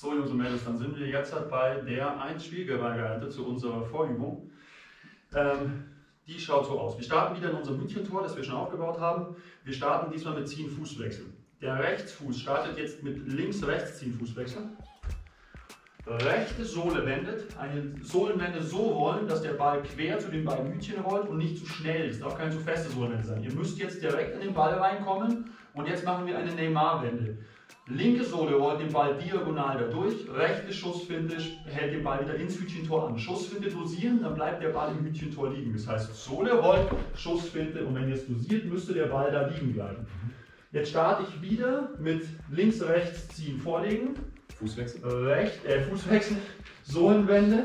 So, Jungs und Mädels, dann sind wir jetzt halt bei der 1 Spielgebergeite zu unserer Vorübung. Die schaut so aus. Wir starten wieder in unserem Hütchentor, das wir schon aufgebaut haben. Wir starten diesmal mit Ziehen Fußwechsel. Der Rechtsfuß startet jetzt mit links-rechts Ziehen Fußwechsel. Rechte Sohle wendet. Eine Sohlenwende so rollen, dass der Ball quer zu den beiden Hütchen rollt und nicht zu schnell ist. Darf keine zu feste Sohlenwende sein. Ihr müsst jetzt direkt in den Ball reinkommen und jetzt machen wir eine Neymar-Wende. Linke Sohle rollt den Ball diagonal dadurch, rechte Schussfinte hält den Ball wieder ins Hütchentor an. Schussfinte dosieren, dann bleibt der Ball im Hütchentor liegen. Das heißt, Sohle rollt, Schussfinte und wenn ihr es dosiert, müsste der Ball da liegen bleiben. Jetzt starte ich wieder mit links, rechts, ziehen, vorlegen. Fußwechsel. Fußwechsel, Sohlenwende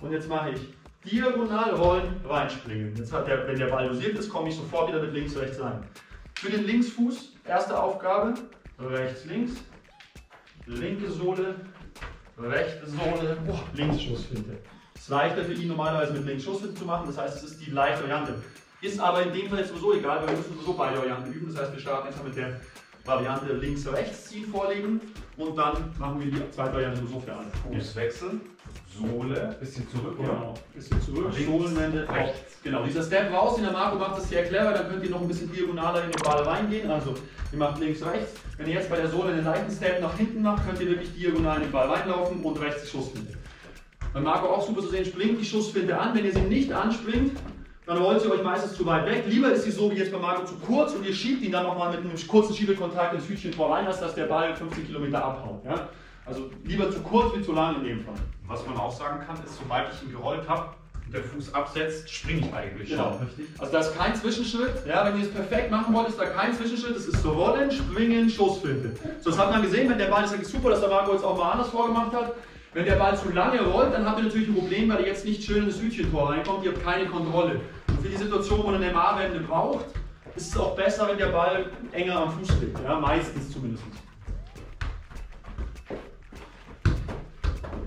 und jetzt mache ich diagonal rollen, reinspringen. Jetzt hat wenn der Ball dosiert ist, komme ich sofort wieder mit links, rechts rein. Für den Linksfuß, erste Aufgabe. Rechts, links, linke Sohle, rechte Sohle, links Schussfinte. Es ist leichter für ihn normalerweise mit links Schussfinte zu machen, das heißt, es ist die leichte Variante. Ist aber in dem Fall jetzt sowieso egal, weil wir müssen sowieso beide Varianten üben. Das heißt, wir starten einfach mit der Variante links, rechts ziehen, vorlegen und dann machen wir die zweite Variante sowieso für alle. Fußwechsel, Sohle, bisschen zurück, oder? Genau, bisschen zurück, Sohlenwende, rechts. Genau, dieser Step raus, den der Marco macht, ist sehr clever, dann könnt ihr noch ein bisschen diagonaler in den Ball reingehen. Also, ihr macht links, rechts. Wenn ihr jetzt bei der Sohle einen leichten Step nach hinten macht, könnt ihr wirklich diagonal in den Ball reinlaufen und rechts die Schussfinte. Bei Marco auch super zu sehen, springt die Schussfinte an. Wenn ihr sie nicht anspringt, dann rollt sie euch meistens zu weit weg. Lieber ist sie so wie jetzt bei Marco zu kurz und ihr schiebt ihn dann nochmal mit einem kurzen Schiebekontakt ins Hütchentor rein, dass der Ball 15 Kilometer abhaut. Ja? Also lieber zu kurz wie zu lang in dem Fall. Was man auch sagen kann, ist, sobald ich ihn gerollt habe, und der Fuß absetzt, springe ich eigentlich. Genau, richtig. Also da ist kein Zwischenschritt. Ja, wenn ihr es perfekt machen wollt, ist da kein Zwischenschritt. Es ist Rollen, Springen, Schussfinte. So, das hat man gesehen, wenn der Ball, das ist super, dass der Marco jetzt auch mal anders vorgemacht hat. Wenn der Ball zu lange rollt, dann habt ihr natürlich ein Problem, weil ihr jetzt nicht schön ins Hütchentor reinkommt. Ihr habt keine Kontrolle. Und für die Situation, wo ihr eine Neymar-Wende braucht, ist es auch besser, wenn der Ball enger am Fuß liegt. Ja, meistens zumindest.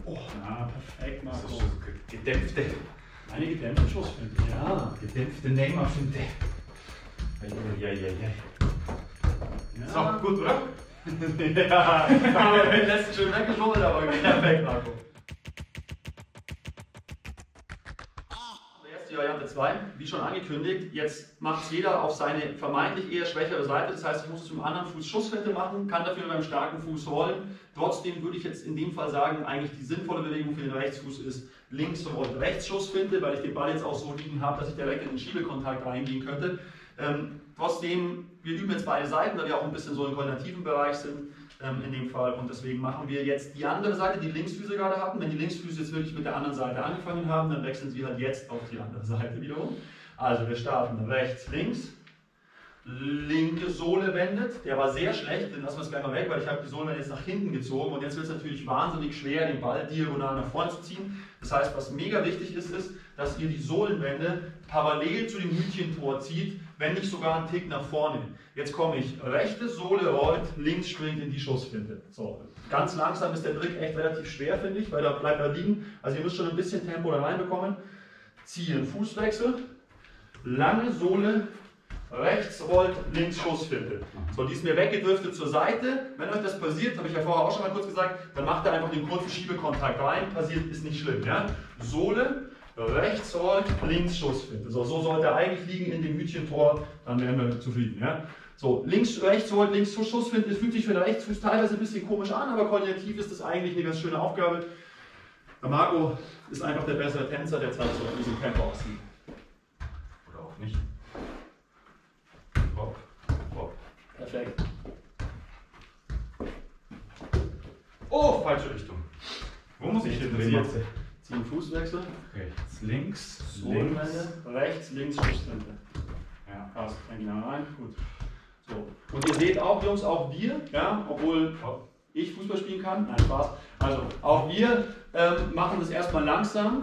Oh, na, perfekt, Marco. Das ist so gedämpfte. Eine gedämpfte Schussfinte. Ja, gedämpfte Neymar-Finte. Ja. Ist auch gut, oder? Ja, aber den letzten schön weggeschummelt, aber wieder weg, Marco. Jetzt die Variante 2, wie schon angekündigt. Jetzt macht es jeder auf seine vermeintlich eher schwächere Seite. Das heißt, ich muss zum anderen Fuß Schussfinte machen, kann dafür beim starken Fuß rollen. Trotzdem würde ich jetzt in dem Fall sagen, eigentlich die sinnvolle Bewegung für den Rechtsfuß ist links und rechts Schussfinte, weil ich den Ball jetzt auch so liegen habe, dass ich direkt in den Schiebekontakt reingehen könnte. Trotzdem, wir üben jetzt beide Seiten, da wir auch ein bisschen so im koordinativen Bereich sind in dem Fall. Und deswegen machen wir jetzt die andere Seite, die Linksfüße gerade hatten. Wenn die Linksfüße jetzt wirklich mit der anderen Seite angefangen haben, dann wechseln sie halt jetzt auf die andere Seite wiederum. Also wir starten rechts, links, linke Sohle wendet. Der war sehr schlecht, den lassen wir es gleich mal weg, weil ich habe die Sohle jetzt nach hinten gezogen. Und jetzt wird es natürlich wahnsinnig schwer, den Ball diagonal nach vorne zu ziehen. Das heißt, was mega wichtig ist, ist, dass ihr die Sohlenwende parallel zu dem Hütchentor zieht, wenn nicht sogar einen Tick nach vorne. Jetzt komme ich, rechte Sohle rollt, links springt in die Schussfinte. So, ganz langsam ist der Trick echt relativ schwer, finde ich, weil da bleibt er liegen. Also ihr müsst schon ein bisschen Tempo da reinbekommen. Ziehen, Fußwechsel, lange Sohle, rechts rollt, links Schussfinte. So, die ist mir weggedriftet zur Seite. Wenn euch das passiert, habe ich ja vorher auch schon mal kurz gesagt, dann macht ihr einfach den kurzen Schiebekontakt rein. Passiert ist nicht schlimm. Ja? Sohle, rechts rollt, links Schussfinte. So, so sollte er eigentlich liegen in dem Hütchentor, dann wären wir zufrieden. Ja? So, links, rechts rollt, links Schussfinte. Das fühlt sich für den Rechtsfuß teilweise ein bisschen komisch an, aber koordinativ ist das eigentlich eine ganz schöne Aufgabe. Der Marco ist einfach der bessere Tänzer, der zeigt so ein bisschen Tempo aussieht. Oder auch nicht. Perfekt. Oh, falsche Richtung. Wo muss ich denn drehen? Ziehen Fußwechsel. Rechts, links, Sohlenwende, rechts, links, Schussfinte. Ja, passt. Dann genau rein. Gut. So. Und ihr seht auch, Jungs, auch wir, ja, obwohl ich Fußball spielen kann. Nein, Spaß. Also, auch wir machen das erstmal langsam.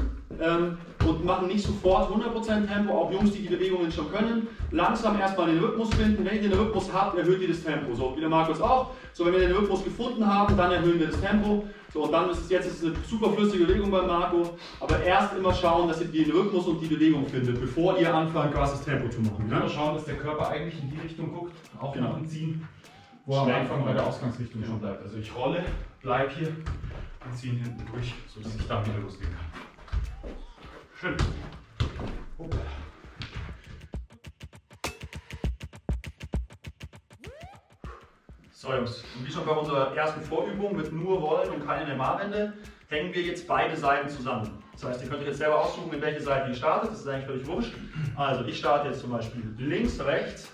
Und machen nicht sofort 100% Tempo, auch Jungs, die die Bewegungen schon können. Langsam erstmal den Rhythmus finden. Wenn ihr den Rhythmus habt, erhöht ihr das Tempo. So, wie der Markus auch. So, wenn wir den Rhythmus gefunden haben, dann erhöhen wir das Tempo. So, und dann ist es jetzt eine super flüssige Bewegung bei Marco. Aber erst immer schauen, dass ihr den Rhythmus und die Bewegung findet, bevor ihr anfangt, krasses Tempo zu machen. Immer schauen, dass der Körper eigentlich in die Richtung guckt, auch nach dem Ziehen, wo er am Anfang bei der Ausgangsrichtung schon bleibt. Also ich rolle, bleib hier und ziehen hinten durch, sodass ich da wieder losgehen kann. Schön. Hoppla. So Jungs, und wie schon bei unserer ersten Vorübung mit nur Rollen und keine Neymar-Wende, hängen wir jetzt beide Seiten zusammen. Das heißt, ihr könnt euch jetzt selber aussuchen, in welche Seite ihr startet, das ist eigentlich völlig wurscht. Also ich starte jetzt zum Beispiel links, rechts,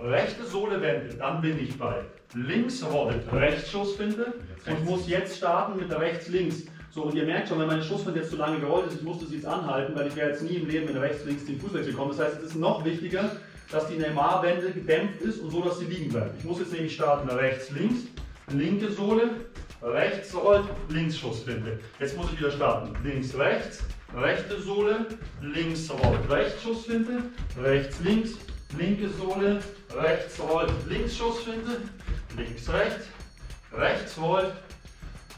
rechte Sohle wende, dann bin ich bei links Rolle, rechts Schussfinte und muss jetzt starten mit rechts, links. So, und ihr merkt schon, wenn meine Schussfinte jetzt zu lange gerollt ist, ich musste sie jetzt anhalten, weil ich wäre jetzt nie im Leben mit rechts, links den Fußwechsel gekommen. Das heißt, es ist noch wichtiger, dass die Neymar-Wende gedämpft ist und so, dass sie liegen bleibt. Ich muss jetzt nämlich starten rechts, links, linke Sohle, rechts rollt, links Schussfinte. Jetzt muss ich wieder starten. Links, rechts, rechte Sohle, links rollt, rechts Schussfinte, rechts, links, linke Sohle, rechts rollt, links Schussfinte, links, rechts, rechts rollt,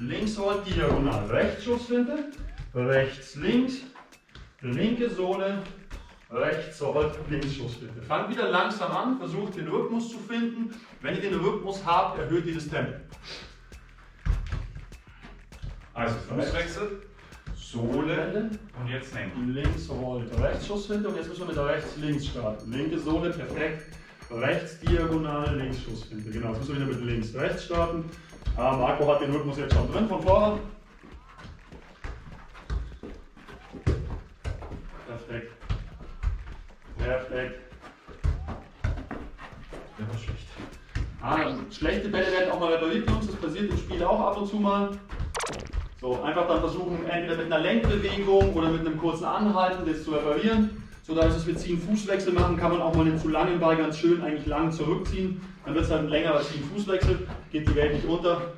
links rollt, diagonal, rechts Schussfinte, rechts, links, linke Sohle, rechts rollt, links Schussfinte. Fangt wieder langsam an, versucht den Rhythmus zu finden. Wenn ihr den Rhythmus habt, erhöht ihr das Tempo. Also Fußwechsel, Sohle und jetzt links rollt, rechts Schussfinte und jetzt müssen wir mit der rechts links starten. Linke Sohle, perfekt, rechts diagonal, links Schussfinte. Genau, jetzt müssen wir wieder mit links rechts starten. Marco hat den Rhythmus jetzt schon drin von vorher. Perfekt. Perfekt. Der war schlecht. Also, schlechte Bälle werden auch mal repariert, Jungs. Das passiert im Spiel auch ab und zu mal. So, einfach dann versuchen, entweder mit einer Lenkbewegung oder mit einem kurzen Anhalten das zu reparieren. So, dadurch, dass wir ziehen Fußwechsel machen, kann man auch mal den zu langen Ball ganz schön eigentlich lang zurückziehen. Dann wird es halt ein längerer Ziehen Fußwechsel, geht die Welt nicht runter.